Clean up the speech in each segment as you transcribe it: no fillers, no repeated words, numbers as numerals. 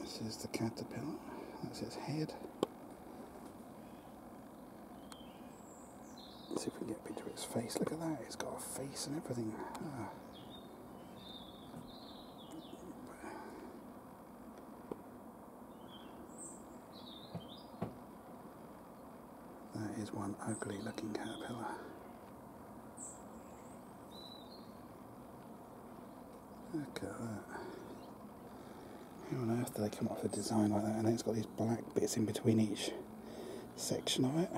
This is the caterpillar, that's its head. Let's see if we can get a picture of its face. Look at that, it's got a face and everything. Ah. That is one ugly looking caterpillar. Look at that. How on earth do they come up with a design like that? And it's got these black bits in between each section of it.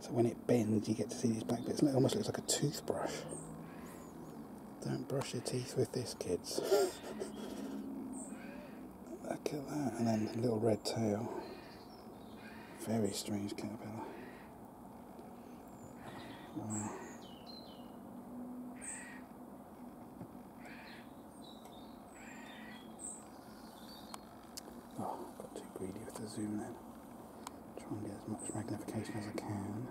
So when it bends, you get to see these black bits. It almost looks like a toothbrush. Don't brush your teeth with this, kids. Look at that. And then a little red tail. Very strange caterpillar. Wow. Oh, I got too greedy with the zoom then. Try and get as much magnification as I can.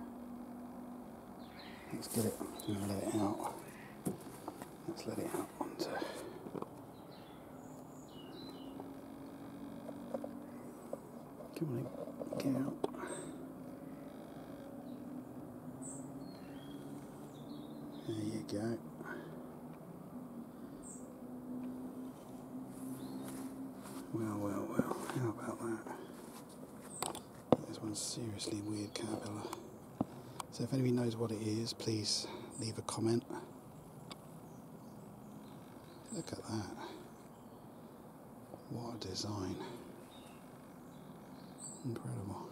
Let's get it, let it out. Let's let it out onto... Come on, get out. There you go. Well, well, well, how about that? This one's seriously weird caterpillar. So if anybody knows what it is, please leave a comment. Look at that. What a design. Incredible.